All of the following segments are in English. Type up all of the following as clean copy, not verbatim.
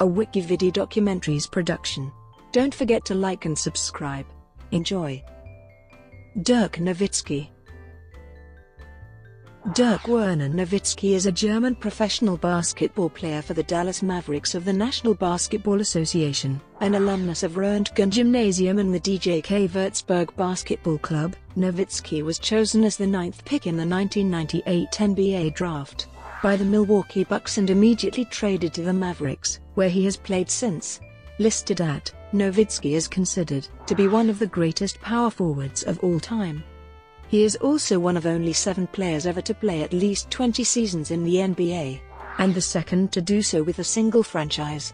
a Wikividi Documentaries production. Don't forget to like and subscribe. Enjoy. Dirk Nowitzki. Dirk Werner Nowitzki is a German professional basketball player for the Dallas Mavericks of the National Basketball Association, an alumnus of Röntgen Gymnasium and the DJK Würzburg Basketball Club. Nowitzki was chosen as the 9th pick in the 1998 NBA draft by the Milwaukee Bucks and immediately traded to the Mavericks, where he has played since. Listed at, Nowitzki is considered to be one of the greatest power forwards of all time. He is also one of only 7 players ever to play at least 20 seasons in the NBA, and the second to do so with a single franchise.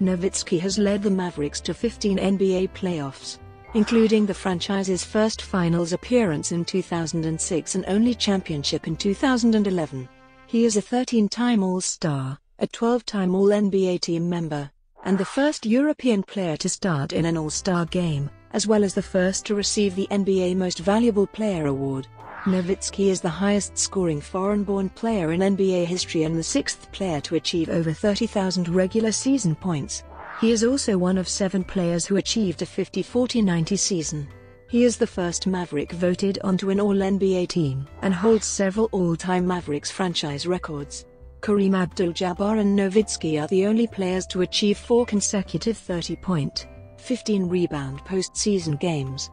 Nowitzki has led the Mavericks to 15 NBA playoffs, including the franchise's first finals appearance in 2006 and only championship in 2011. He is a 13-time All-Star, a 12-time All-NBA team member, and the first European player to start in an All-Star game, as well as the first to receive the NBA Most Valuable Player Award. Nowitzki is the highest-scoring foreign-born player in NBA history and the 6th player to achieve over 30,000 regular-season points. He is also one of 7 players who achieved a 50-40-90 season. He is the first Maverick voted onto an All-NBA team and holds several all-time Mavericks franchise records. Kareem Abdul-Jabbar and Nowitzki are the only players to achieve 4 consecutive 30-point, 15-rebound postseason games.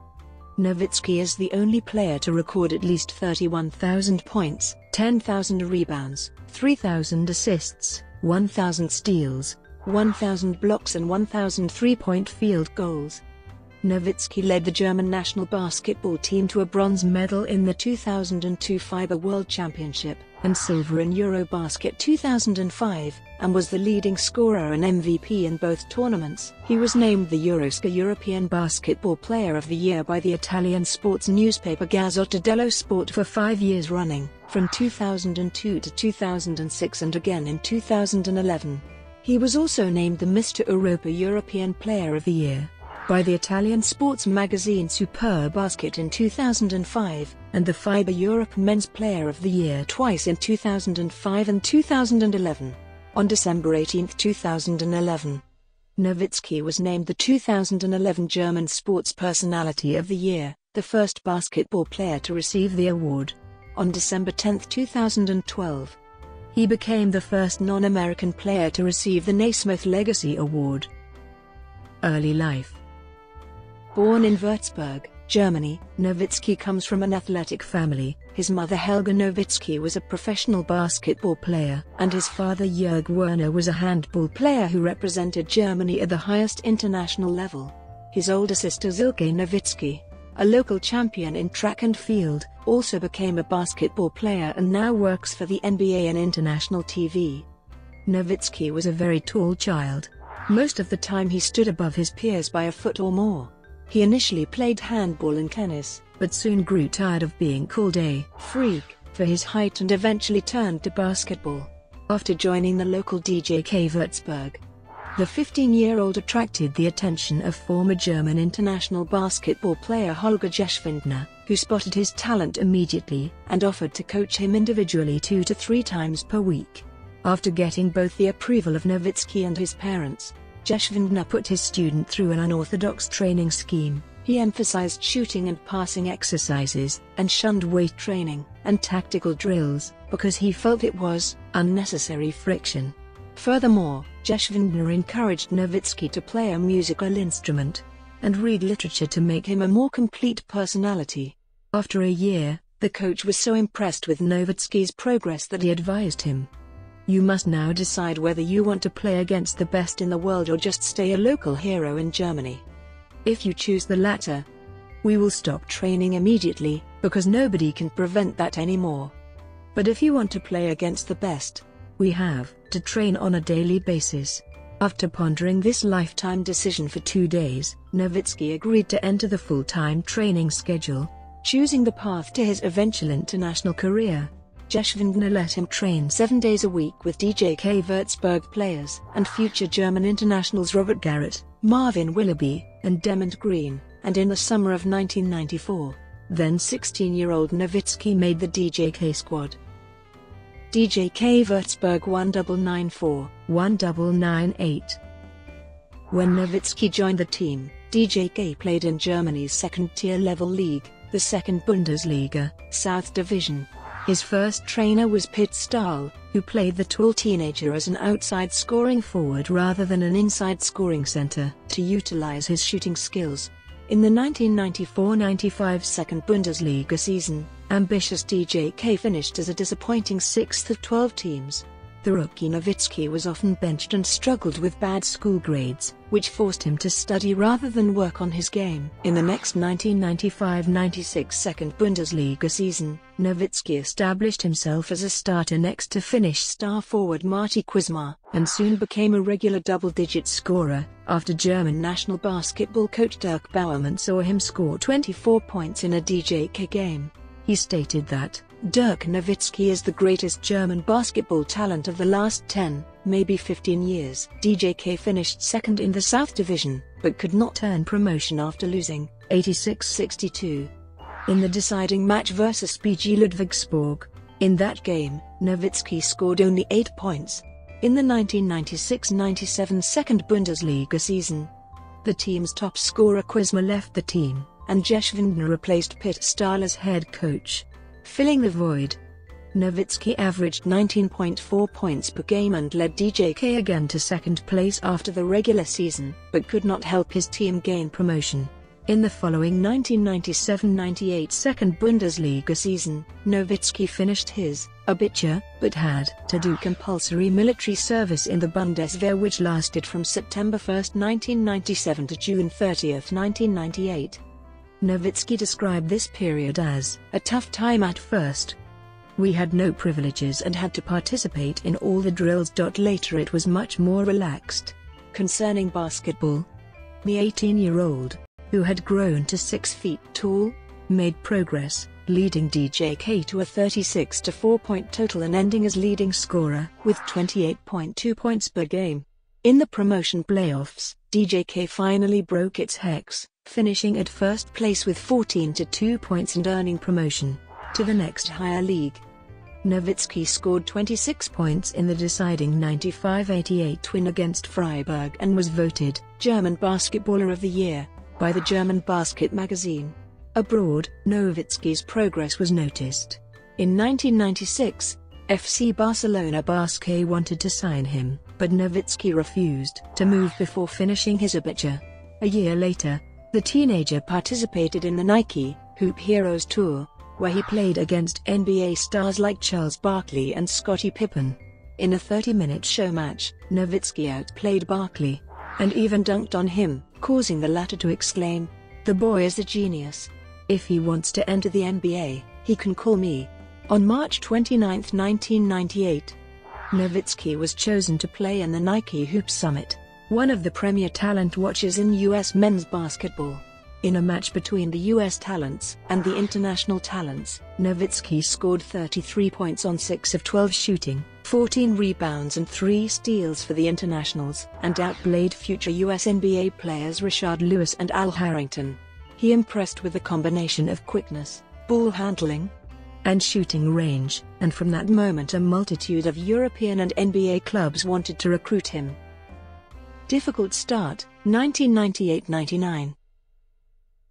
Nowitzki is the only player to record at least 31,000 points, 10,000 rebounds, 3,000 assists, 1,000 steals, 1,000 blocks and 1,000 three-point field goals. Nowitzki led the German national basketball team to a bronze medal in the 2002 FIBA World Championship, and silver in Eurobasket 2005, and was the leading scorer and MVP in both tournaments. He was named the Euroscar European Basketball Player of the Year by the Italian sports newspaper Gazzetta dello Sport for 5 years running, from 2002 to 2006 and again in 2011. He was also named the Mr. Europa European Player of the Year by the Italian sports magazine Super Basket in 2005, and the FIBA Europe Men's Player of the Year twice in 2005 and 2011. On December 18, 2011, Nowitzki was named the 2011 German Sports Personality of the Year, the first basketball player to receive the award. On December 10, 2012, he became the first non-American player to receive the Naismith Legacy Award. Early life. Born in Würzburg, Germany, Nowitzki comes from an athletic family. His mother Helga Nowitzki was a professional basketball player, and his father Dirk Werner was a handball player who represented Germany at the highest international level. His older sister Silke Nowitzki, a local champion in track and field, also became a basketball player and now works for the NBA and international TV. Nowitzki was a very tall child. Most of the time he stood above his peers by a foot or more. He initially played handball and tennis, but soon grew tired of being called a freak for his height and eventually turned to basketball. After joining the local DJK Würzburg, the 15-year-old attracted the attention of former German international basketball player Holger Geschwindner, who spotted his talent immediately and offered to coach him individually 2 to 3 times per week. After getting both the approval of Nowitzki and his parents, Geschwindner put his student through an unorthodox training scheme. He emphasized shooting and passing exercises, and shunned weight training and tactical drills, because he felt it was unnecessary friction. Furthermore, Geschwindner encouraged Nowitzki to play a musical instrument and read literature to make him a more complete personality. After a year, the coach was so impressed with Nowitzki's progress that he advised him, "You must now decide whether you want to play against the best in the world or just stay a local hero in Germany. If you choose the latter, we will stop training immediately, because nobody can prevent that anymore. But if you want to play against the best, we have to train on a daily basis." After pondering this lifetime decision for 2 days, Nowitzki agreed to enter the full-time training schedule, choosing the path to his eventual international career. Geschwindner let him train 7 days a week with DJK Würzburg players and future German internationals Robert Garrett, Marvin Willoughby, and Demond Green, and in the summer of 1994, then 16-year-old Nowitzki made the DJK squad. DJK Würzburg 1994-1998. When Nowitzki joined the team, DJK played in Germany's second-tier level league, the second Bundesliga, South Division. His first trainer was Pitt Stahl, who played the tall teenager as an outside scoring forward rather than an inside scoring center, to utilize his shooting skills. In the 1994-95 second Bundesliga season, ambitious DJK finished as a disappointing sixth of 12 teams. The rookie Nowitzki was often benched and struggled with bad school grades, which forced him to study rather than work on his game. In the next 1995-96 second Bundesliga season, Nowitzki established himself as a starter next to Finnish star forward Marty Quisma, and soon became a regular double-digit scorer, after German national basketball coach Dirk Bauermann saw him score 24 points in a DJK game. He stated that, "Dirk Nowitzki is the greatest German basketball talent of the last 10, maybe 15 years." DJK finished second in the South Division, but could not earn promotion after losing 86-62 in the deciding match versus PG Ludwigsburg. In that game, Nowitzki scored only 8 points. In the 1996-97 second Bundesliga season, the team's top scorer Quisma left the team, and Geschwindner replaced Pitt Stahl as head coach, filling the void. Nowitzki averaged 19.4 points per game and led DJK again to second place after the regular season, but could not help his team gain promotion. In the following 1997-98 second Bundesliga season, Nowitzki finished his Abitur, but had to do compulsory military service in the Bundeswehr, which lasted from September 1, 1997 to June 30, 1998. Nowitzki described this period as a tough time at first. "We had no privileges and had to participate in all the drills. Later it was much more relaxed." Concerning basketball, the 18-year-old, who had grown to 6 feet tall, made progress, leading DJK to a 36-4 point total and ending as leading scorer with 28.2 points per game. In the promotion playoffs, DJK finally broke its hex, finishing at first place with 14-2 points and earning promotion to the next higher league. Nowitzki scored 26 points in the deciding 95-88 win against Freiburg and was voted German Basketballer of the Year by the German Basket magazine. Abroad, Nowitzki's progress was noticed. In 1996, FC Barcelona Basque wanted to sign him, but Nowitzki refused to move before finishing his Abitur. A year later, the teenager participated in the Nike Hoop Heroes Tour, where he played against NBA stars like Charles Barkley and Scottie Pippen. In a 30-minute show match, Nowitzki outplayed Barkley, and even dunked on him, causing the latter to exclaim, "The boy is a genius. If he wants to enter the NBA, he can call me." On March 29, 1998, Nowitzki was chosen to play in the Nike Hoop Summit, one of the premier talent watches in U.S. men's basketball. In a match between the U.S. talents and the international talents, Nowitzki scored 33 points on 6 of 12 shooting, 14 rebounds and 3 steals for the internationals, and outplayed future U.S. NBA players Rashard Lewis and Al Harrington. He impressed with a combination of quickness, ball handling, and shooting range, and from that moment a multitude of European and NBA clubs wanted to recruit him. Difficult start, 1998-99.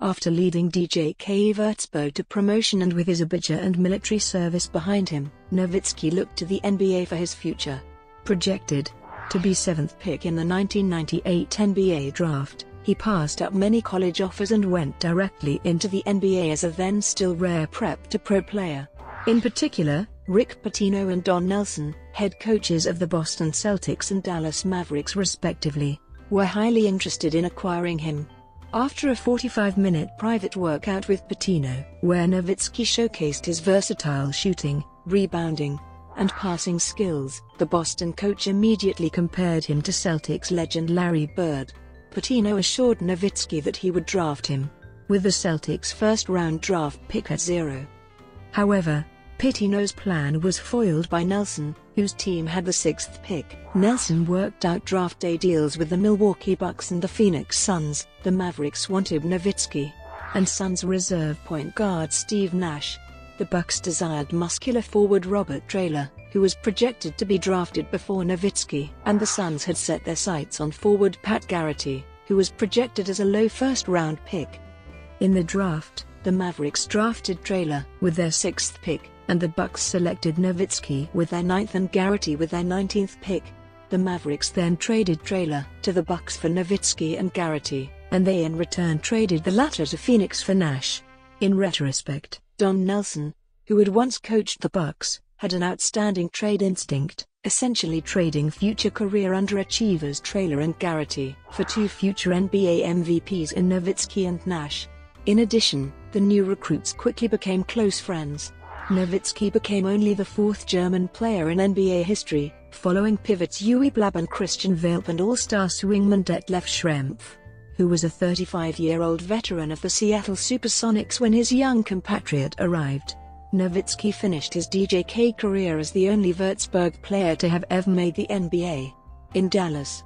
After leading DJK Würzburg to promotion and with his Abitur and military service behind him, Nowitzki looked to the NBA for his future. Projected to be 7th pick in the 1998 NBA draft, he passed up many college offers and went directly into the NBA as a then still rare prep-to-pro player. In particular, Rick Pitino and Don Nelson, head coaches of the Boston Celtics and Dallas Mavericks respectively, were highly interested in acquiring him. After a 45-minute private workout with Pitino, where Nowitzki showcased his versatile shooting, rebounding, and passing skills, the Boston coach immediately compared him to Celtics legend Larry Bird. Pitino assured Nowitzki that he would draft him with the Celtics' first-round draft pick at 0. However, Pitino's plan was foiled by Nelson, whose team had the 6th pick. Nelson worked out draft day deals with the Milwaukee Bucks and the Phoenix Suns. The Mavericks wanted Nowitzki and Suns reserve point guard Steve Nash. The Bucks desired muscular forward Robert Traylor, who was projected to be drafted before Nowitzki, and the Suns had set their sights on forward Pat Garrity, who was projected as a low first-round pick. In the draft, the Mavericks drafted Traylor with their 6th pick, and the Bucks selected Nowitzki with their 9th and Garrity with their 19th pick. The Mavericks then traded Traylor to the Bucks for Nowitzki and Garrity, and they in return traded the latter to Phoenix for Nash. In retrospect, Don Nelson, who had once coached the Bucks, had an outstanding trade instinct, essentially trading future career underachievers Traylor and Garrity for two future NBA MVPs in Nowitzki and Nash. In addition, the new recruits quickly became close friends. Nowitzki became only the 4th German player in NBA history, following pivots Uwe Blab and Christian Welp and all-star swingman Detlef Schrempf, who was a 35-year-old veteran of the Seattle Supersonics when his young compatriot arrived. Nowitzki finished his DJK career as the only Würzburg player to have ever made the NBA. In Dallas,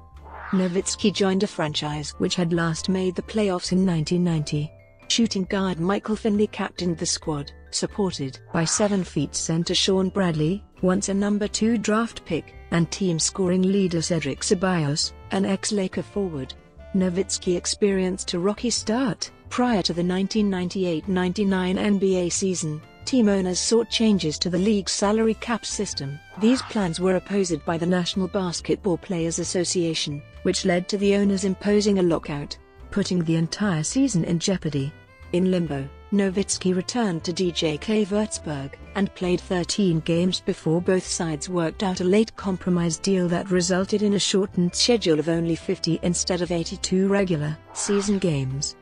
Nowitzki joined a franchise which had last made the playoffs in 1990. Shooting guard Michael Finley captained the squad, supported by 7 feet center Shawn Bradley, once a number 2 draft pick, and team scoring leader Cedric Ceballos, an ex-Laker forward. Nowitzki experienced a rocky start. Prior to the 1998-99 NBA season, team owners sought changes to the league's salary cap system. These plans were opposed by the National Basketball Players Association, which led to the owners imposing a lockout, putting the entire season in jeopardy. In limbo, Nowitzki returned to DJK Würzburg and played 13 games before both sides worked out a late compromise deal that resulted in a shortened schedule of only 50 instead of 82 regular season games.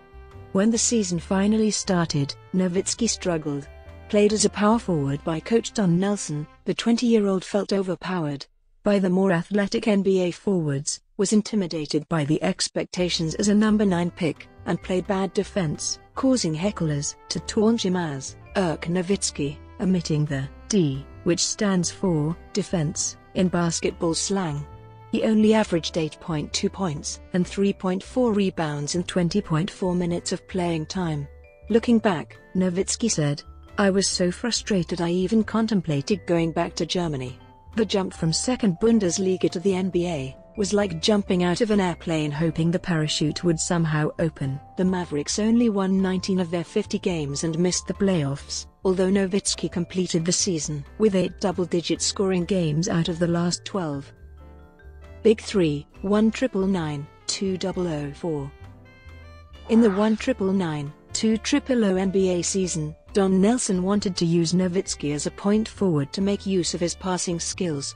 When the season finally started, Nowitzki struggled. Played as a power forward by coach Don Nelson, the 20-year-old felt overpowered by the more athletic NBA forwards, was intimidated by the expectations as a number 9 pick, and played bad defense, causing hecklers to taunt him as Irk Nowitzki, omitting the D, which stands for defense, in basketball slang. He only averaged 8.2 points and 3.4 rebounds in 20.4 minutes of playing time. Looking back, Nowitzki said, "I was so frustrated I even contemplated going back to Germany. The jump from 2nd Bundesliga to the NBA was like jumping out of an airplane hoping the parachute would somehow open." The Mavericks only won 19 of their 50 games and missed the playoffs, although Nowitzki completed the season with 8 double-digit scoring games out of the last 12. Big 3, 1999-2004. In the 1999-2000 NBA season, Don Nelson wanted to use Nowitzki as a point forward to make use of his passing skills.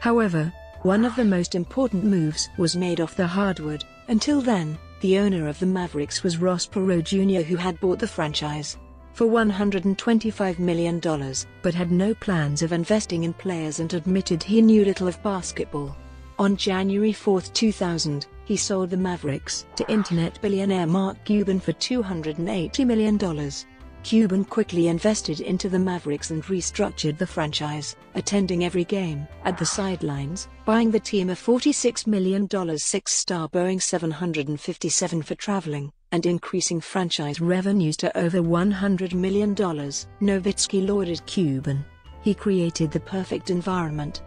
However, one of the most important moves was made off the hardwood. Until then, the owner of the Mavericks was Ross Perot Jr., who had bought the franchise for $125 million, but had no plans of investing in players and admitted he knew little of basketball. On January 4, 2000, he sold the Mavericks to internet billionaire Mark Cuban for $280 million. Cuban quickly invested into the Mavericks and restructured the franchise, attending every game at the sidelines, buying the team a $46 million 6-star Boeing 757 for traveling, and increasing franchise revenues to over $100 million. Nowitzki lauded Cuban. "He created the perfect environment.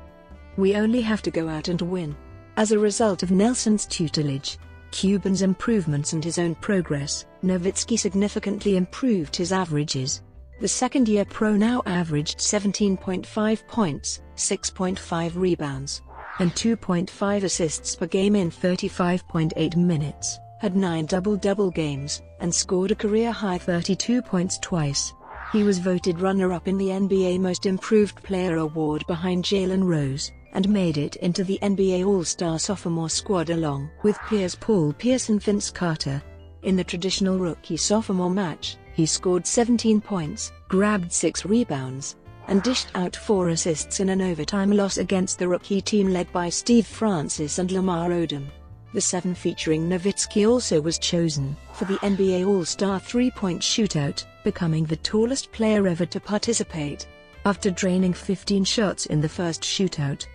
We only have to go out and win." As a result of Nelson's tutelage, Cuban's improvements and his own progress, Nowitzki significantly improved his averages. The second-year pro now averaged 17.5 points, 6.5 rebounds, and 2.5 assists per game in 35.8 minutes, had 9 double-double games, and scored a career-high 32 points twice. He was voted runner-up in the NBA Most Improved Player award behind Jalen Rose, and made it into the NBA All-Star sophomore squad along with peers Paul Pierce and Vince Carter. In the traditional rookie-sophomore match, he scored 17 points, grabbed 6 rebounds, and dished out 4 assists in an overtime loss against the rookie team led by Steve Francis and Lamar Odom. The 7 featuring Nowitzki also was chosen for the NBA All-Star 3-point shootout, becoming the tallest player ever to participate. After draining 15 shots in the first shootout,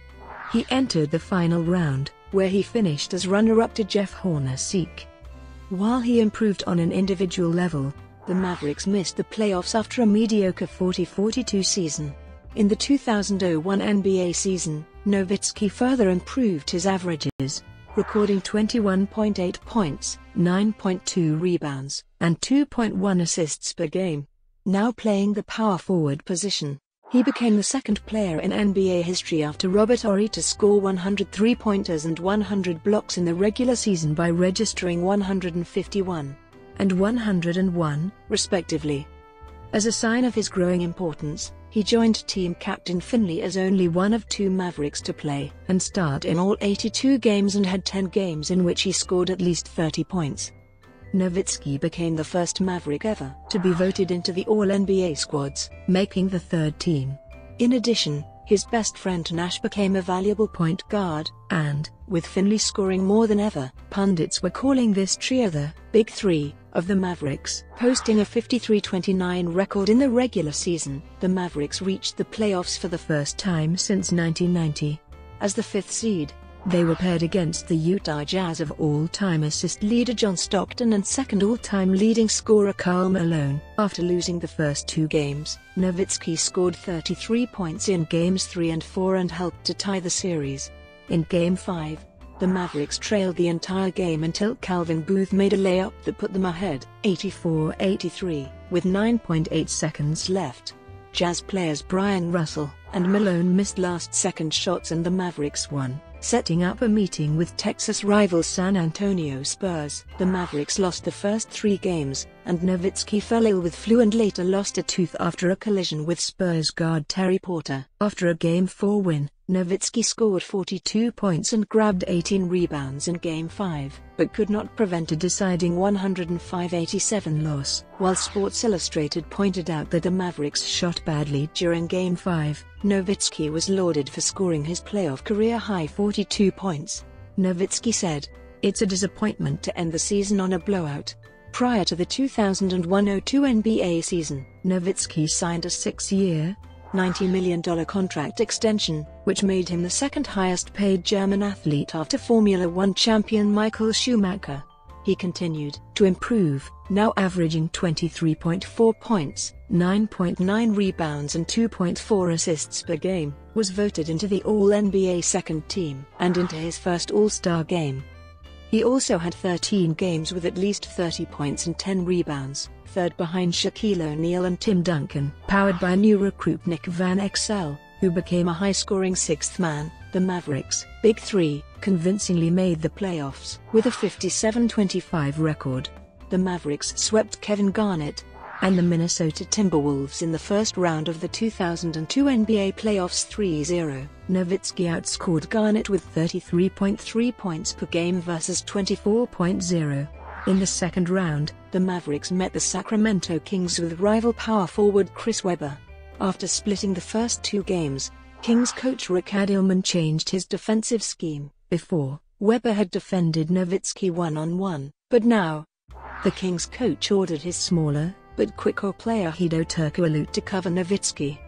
he entered the final round, where he finished as runner-up to Jeff Hornacek. While he improved on an individual level, the Mavericks missed the playoffs after a mediocre 40-42 season. In the 2001 NBA season, Nowitzki further improved his averages, recording 21.8 points, 9.2 rebounds, and 2.1 assists per game. Now playing the power forward position, he became the second player in NBA history after Robert Horry to score 100 three-pointers and 100 blocks in the regular season by registering 151 and 101, respectively. As a sign of his growing importance, he joined team captain Finley as only one of two Mavericks to play and start in all 82 games, and had 10 games in which he scored at least 30 points. Nowitzki became the first Maverick ever to be voted into the All-NBA squads, making the third team. In addition, his best friend Nash became a valuable point guard, and, with Finley scoring more than ever, pundits were calling this trio the Big Three of the Mavericks. Posting a 53-29 record in the regular season, the Mavericks reached the playoffs for the first time since 1990. As the fifth seed, they were paired against the Utah Jazz of all-time assist leader John Stockton and second all-time leading scorer Karl Malone. After losing the first two games, Nowitzki scored 33 points in Games 3 and 4 and helped to tie the series. In Game 5, the Mavericks trailed the entire game until Calvin Booth made a layup that put them ahead, 84-83, with 9.8 seconds left. Jazz players Brian Russell and Malone missed last-second shots and the Mavericks won, setting up a meeting with Texas rivals San Antonio Spurs. The Mavericks lost the first three games, and Nowitzki fell ill with flu and later lost a tooth after a collision with Spurs guard Terry Porter. After a Game 4 win, Nowitzki scored 42 points and grabbed 18 rebounds in Game 5, but could not prevent a deciding 105-87 loss. While Sports Illustrated pointed out that the Mavericks shot badly during Game 5, Nowitzki was lauded for scoring his playoff career-high 42 points. Nowitzki said, "It's a disappointment to end the season on a blowout." Prior to the 2001-02 NBA season, Nowitzki signed a 6-year, $90 million contract extension, which made him the second highest paid German athlete after Formula One champion Michael Schumacher. He continued to improve, now averaging 23.4 points, 9.9 rebounds and 2.4 assists per game, was voted into the All-NBA second team and into his first All-Star game. He also had 13 games with at least 30 points and 10 rebounds, third behind Shaquille O'Neal and Tim Duncan. Powered by new recruit Nick Van Exel, who became a high-scoring sixth man, the Mavericks, Big Three, convincingly made the playoffs. With a 57-25 record, the Mavericks swept Kevin Garnett and the Minnesota Timberwolves in the first round of the 2002 NBA playoffs 3-0. Nowitzki outscored Garnett with 33.3 points per game versus 24.0. In the second round, the Mavericks met the Sacramento Kings with rival power forward Chris Webber. After splitting the first two games, Kings coach Rick Adelman changed his defensive scheme. Before, Webber had defended Nowitzki one-on-one, but now, the Kings coach ordered his smaller but quicker player Hido Turkoglu to cover Nowitzki.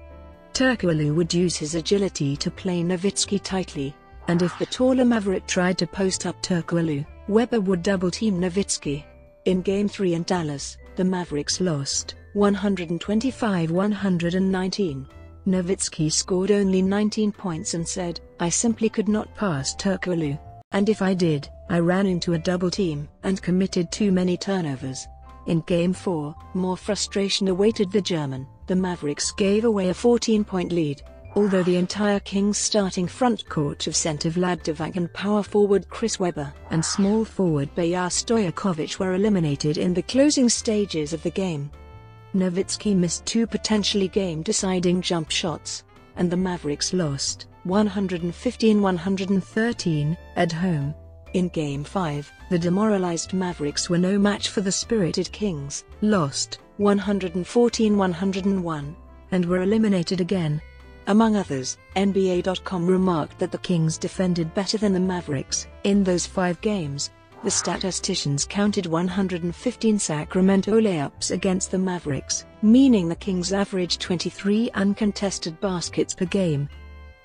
Turkoglu would use his agility to play Nowitzki tightly, and if the taller Maverick tried to post up Turkoglu, Webber would double-team Nowitzki. In Game 3 in Dallas, the Mavericks lost, 125-119. Nowitzki scored only 19 points and said, "I simply could not pass Turkoglu, and if I did, I ran into a double-team and committed too many turnovers." In Game 4, more frustration awaited the German. The Mavericks gave away a 14-point lead, although the entire Kings starting front court of center Vlad Divac and power forward Chris Webber and small forward Bayar Stojakovic were eliminated in the closing stages of the game. Nowitzki missed two potentially game-deciding jump shots, and the Mavericks lost, 115-113, at home. In Game 5, the demoralized Mavericks were no match for the spirited Kings, lost 114-101, and were eliminated again. Among others, NBA.com remarked that the Kings defended better than the Mavericks. In those five games, the statisticians counted 115 Sacramento layups against the Mavericks, meaning the Kings averaged 23 uncontested baskets per game.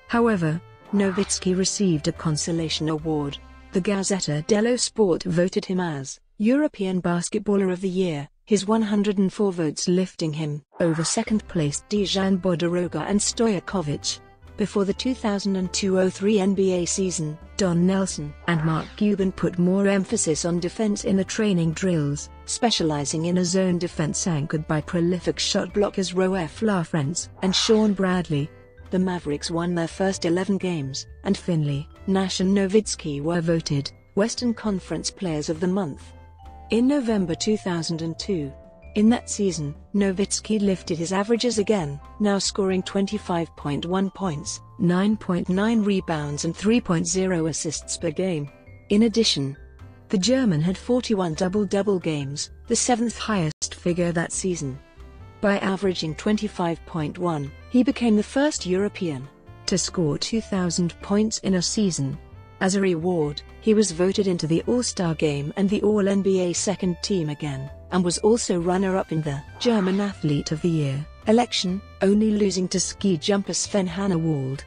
However, Nowitzki received a consolation award. The Gazzetta dello Sport voted him as European Basketballer of the Year. his 104 votes lifting him over second-placed Dejan Bodoroga and Stojakovic. Before the 2002-03 NBA season, Don Nelson and Mark Cuban put more emphasis on defense in the training drills, specializing in a zone defense anchored by prolific shot blockers Roef Lafrentz and Shawn Bradley. The Mavericks won their first 11 games, and Finley, Nash and Nowitzki were voted Western Conference Players of the Month. In November 2002, in that season, Nowitzki lifted his averages again, now scoring 25.1 points, 9.9 rebounds and 3.0 assists per game. In addition, the German had 41 double-double games, the seventh highest figure that season. By averaging 25.1, he became the first European to score 2,000 points in a season. As a reward, he was voted into the All-Star Game and the All-NBA second team again, and was also runner-up in the German Athlete of the Year election, only losing to ski jumper Sven Hannawald.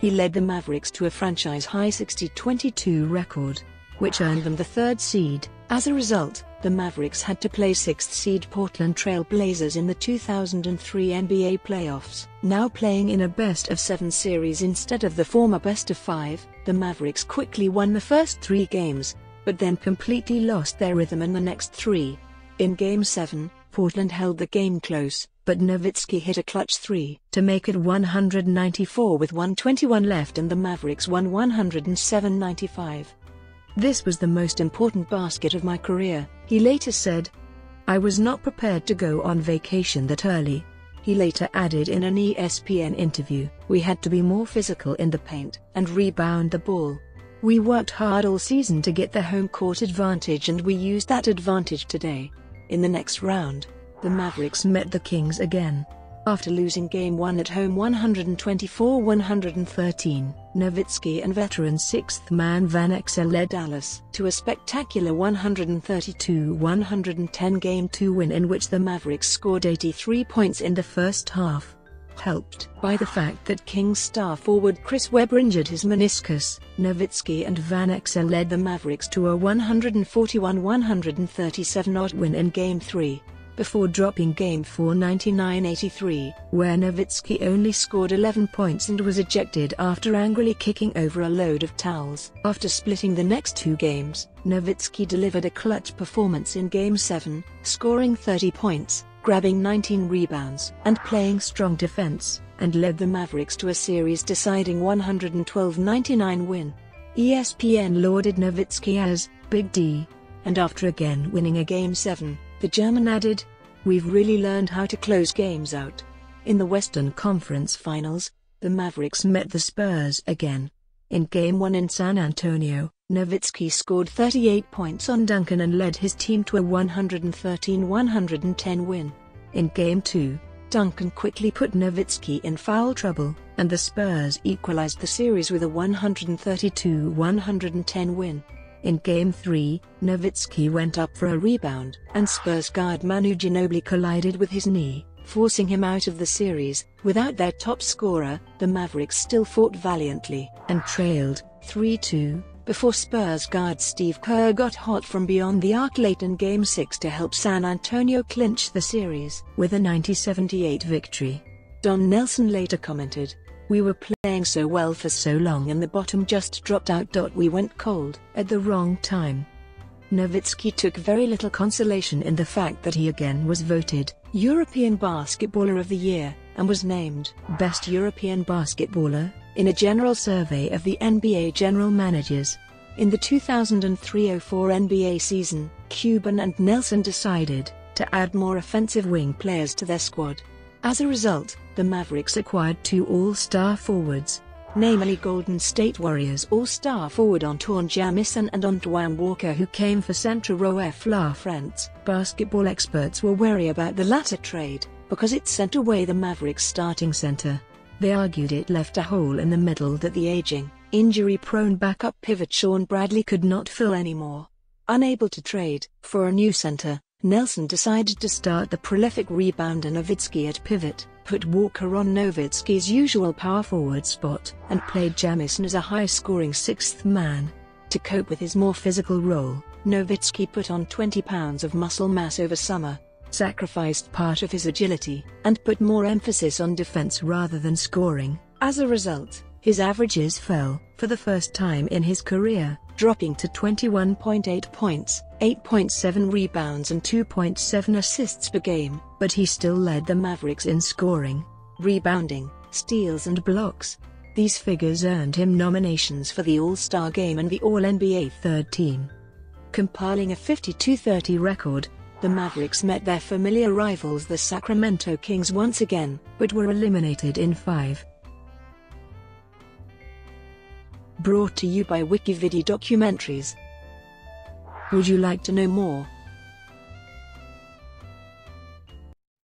He led the Mavericks to a franchise-high 60-22 record, which earned them the third seed. As a result, the Mavericks had to play sixth seed Portland Trail Blazers in the 2003 NBA playoffs. Now playing in a best-of-7 series instead of the former best-of-5, the Mavericks quickly won the first three games, but then completely lost their rhythm in the next three. In Game 7, Portland held the game close, but Nowitzki hit a clutch three to make it 194 with 1:21 left and the Mavericks won 107-95. "This was the most important basket of my career," he later said. "I was not prepared to go on vacation that early." He later added in an ESPN interview, "We had to be more physical in the paint and rebound the ball. We worked hard all season to get the home court advantage and we used that advantage today." In the next round, the Mavericks met the Kings again. After losing Game 1 at home 124-113, Nowitzki and veteran sixth man Van Exel led Dallas to a spectacular 132-110 Game 2 win in which the Mavericks scored 83 points in the first half. Helped by the fact that Kings star forward Chris Webber injured his meniscus, Nowitzki and Van Exel led the Mavericks to a 141-137 win in Game 3, before dropping Game 4 99-83, where Nowitzki only scored 11 points and was ejected after angrily kicking over a load of towels. After splitting the next two games, Nowitzki delivered a clutch performance in Game 7, scoring 30 points, grabbing 19 rebounds and playing strong defense, and led the Mavericks to a series-deciding 112-99 win. ESPN lauded Nowitzki as Big D, and after again winning a Game 7, the German added, "We've really learned how to close games out." In the Western Conference Finals, the Mavericks met the Spurs again. In Game 1 in San Antonio, Nowitzki scored 38 points on Duncan and led his team to a 113-110 win. In Game 2, Duncan quickly put Nowitzki in foul trouble, and the Spurs equalized the series with a 132-110 win. In Game 3, Nowitzki went up for a rebound, and Spurs guard Manu Ginobili collided with his knee, forcing him out of the series. Without their top scorer, the Mavericks still fought valiantly and trailed 3-2. Before Spurs guard Steve Kerr got hot from beyond the arc late in Game 6 to help San Antonio clinch the series with a 90-78 victory. Don Nelson later commented, "We were playing so well for so long and the bottom just dropped out. We went cold at the wrong time." Nowitzki took very little consolation in the fact that he again was voted European Basketballer of the Year, and was named Best European Basketballer in a general survey of the NBA general managers. In the 2003-04 NBA season, Cuban and Nelson decided to add more offensive wing players to their squad. As a result, the Mavericks acquired two All-Star forwards, namely Golden State Warriors All-Star forward Antoine Jamison and Antoine Walker, who came for center Roef Lafrentz. Basketball experts were wary about the latter trade, because it sent away the Mavericks' starting center. They argued it left a hole in the middle that the aging, injury-prone backup pivot Shawn Bradley could not fill anymore. Unable to trade for a new center, Nelson decided to start the prolific rebounder Nowitzki at pivot, put Walker on Nowitzki's usual power forward spot, and played Jamison as a high-scoring sixth man. To cope with his more physical role, Nowitzki put on 20 pounds of muscle mass over summer, sacrificed part of his agility, and put more emphasis on defense rather than scoring. As a result, his averages fell, for the first time in his career, dropping to 21.8 points, 8.7 rebounds and 2.7 assists per game, but he still led the Mavericks in scoring, rebounding, steals and blocks. These figures earned him nominations for the All-Star Game and the All-NBA Third Team. Compiling a 52-30 record, the Mavericks met their familiar rivals the Sacramento Kings once again, but were eliminated in 5. Brought to you by Wikividi Documentaries. Would you like to know more?